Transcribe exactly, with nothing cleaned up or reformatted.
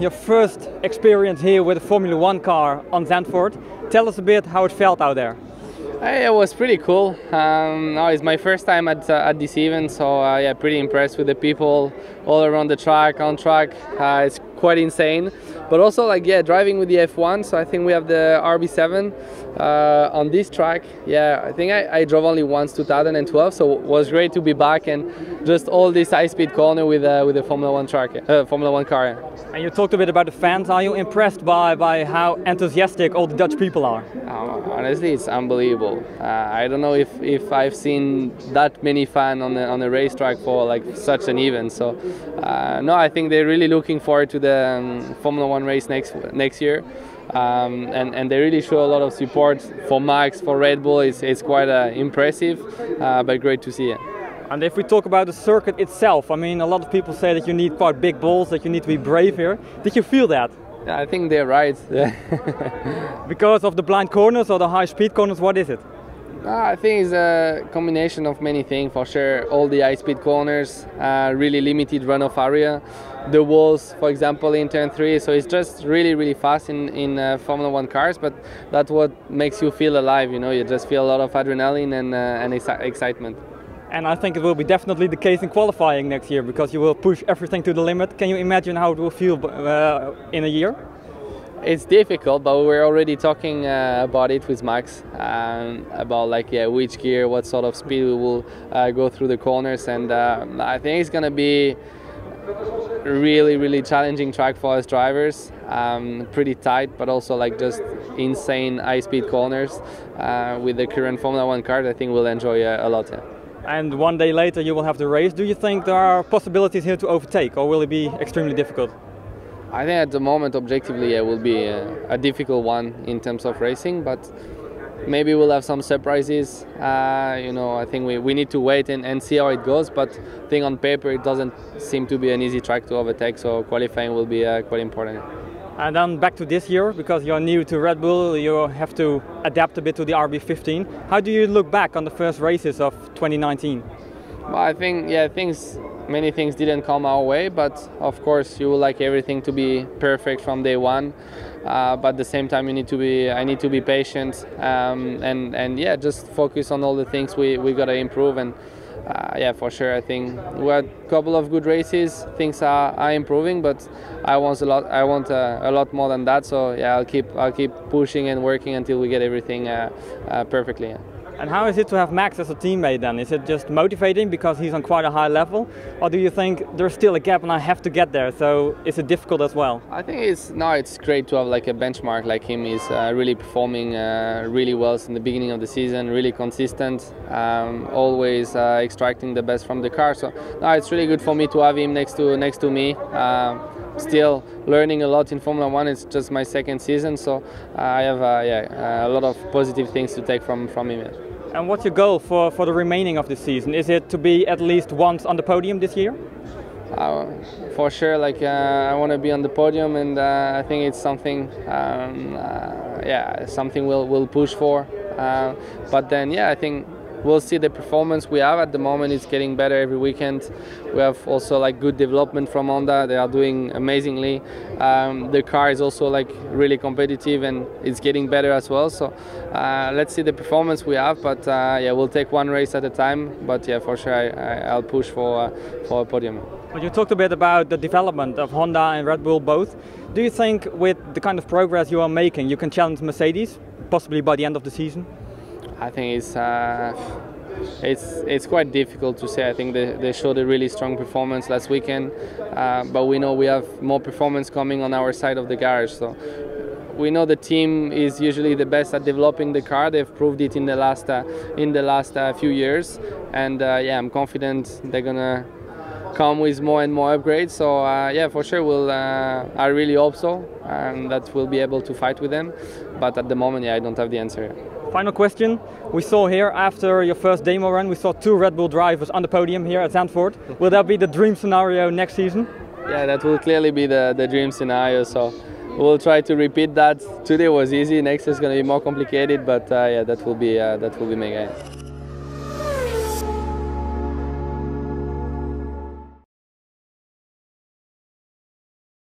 your first experience here with a Formula one car on Zandvoort. Tell us a bit how it felt out there. It was pretty cool. Um, no, it's my first time at, uh, at this event, so uh, yeah, pretty impressed with the people all around the track, on track. Uh, it's quite insane, but also like yeah, driving with the F one. So I think we have the R B seven uh, on this track. Yeah, I think I, I drove only once two thousand twelve, so it was great to be back and just all this high-speed corner with uh, with the Formula one track, uh, Formula one car. And you talked a bit about the fans. Are you impressed by by how enthusiastic all the Dutch people are? Um, honestly, it's unbelievable. Uh, I don't know if, if I've seen that many fans on the, on the racetrack for like such an event. So uh, no, I think they're really looking forward to the um, Formula one race next next year, um, and and they really show a lot of support for Max, for Red Bull. It's it's quite uh, impressive, uh, but great to see it. And if we talk about the circuit itself, I mean, a lot of people say that you need quite big balls, that you need to be brave here. Did you feel that? I think they're right. Because of the blind corners or the high speed corners, what is it? I think it's a combination of many things for sure. All the high speed corners, uh, really limited runoff area, the walls, for example, in turn three. So it's just really, really fast in, in uh, Formula one cars, but that's what makes you feel alive, you know, you just feel a lot of adrenaline and, uh, and ex excitement. And I think it will be definitely the case in qualifying next year, because you will push everything to the limit. Can you imagine how it will feel uh, in a year? It's difficult, but we're already talking uh, about it with Max, um, about like yeah, which gear, what sort of speed we will uh, go through the corners, and uh, I think it's gonna be really, really challenging track for us drivers. Um, pretty tight, but also like just insane high-speed corners. Uh, with the current Formula one cars, I think we'll enjoy uh, a lot. Yeah. And one day later you will have the race. Do you think there are possibilities here to overtake, or will it be extremely difficult? I think at the moment, objectively, it will be a, a difficult one in terms of racing, but maybe we'll have some surprises. Uh, you know, I think we, we need to wait and, and see how it goes, but I think on paper it doesn't seem to be an easy track to overtake, so qualifying will be uh, quite important. And then back to this year, because you're new to Red Bull, you have to adapt a bit to the R B fifteen. How do you look back on the first races of twenty nineteen? Well, I think, yeah, things, many things didn't come our way, but of course you would like everything to be perfect from day one. Uh, but at the same time, you need to be, I need to be patient um, and, and yeah, just focus on all the things we, we got to improve. And Uh, yeah, for sure. I think we had a couple of good races. Things are, are improving, but I want a lot. I want uh, a lot more than that. So yeah, I'll keep. I'll keep pushing and working until we get everything uh, uh, perfectly. Yeah. And how is it to have Max as a teammate then? Is it just motivating because he's on quite a high level, or do you think there's still a gap and I have to get there? So is it difficult as well? I think it's no. It's great to have like a benchmark like him. He's uh, really performing uh, really well in the beginning of the season. Really consistent, um, always uh, extracting the best from the car. So no, it's really good for me to have him next to next to me. Um, still learning a lot in Formula one. It's just my second season, so I have uh, yeah, uh, a lot of positive things to take from from him. And what's your goal for, for the remaining of the season? Is it to be at least once on the podium this year? Uh, for sure, like uh, I want to be on the podium, and uh, I think it's something, um, uh, yeah, something we'll, we'll push for. Uh, but then, yeah, I think we'll see the performance we have at the moment. It's getting better every weekend. We have also like good development from Honda. They are doing amazingly. Um, the car is also like really competitive and it's getting better as well. So uh, let's see the performance we have. But uh, yeah, we'll take one race at a time. But yeah, for sure, I, I, I'll push for uh, for a podium. Well, you talked a bit about the development of Honda and Red Bull both. Do you think with the kind of progress you are making, you can challenge Mercedes possibly by the end of the season? I think it's uh, it's it's quite difficult to say. I think they, they showed a really strong performance last weekend, uh, but we know we have more performance coming on our side of the garage. So we know the team is usually the best at developing the car. They've proved it in the last uh, in the last uh, few years, and uh, yeah, I'm confident they're gonna come with more and more upgrades. So uh, yeah, for sure, we'll. Uh, I really hope so, and that we'll be able to fight with them. But at the moment, yeah, I don't have the answer. Final question. We saw here after your first demo run, we saw two Red Bull drivers on the podium here at Zandvoort. Will that be the dream scenario next season? Yeah, that will clearly be the, the dream scenario. So we'll try to repeat that. Today was easy. Next is going to be more complicated, but uh, yeah, that will be uh, that will be mega.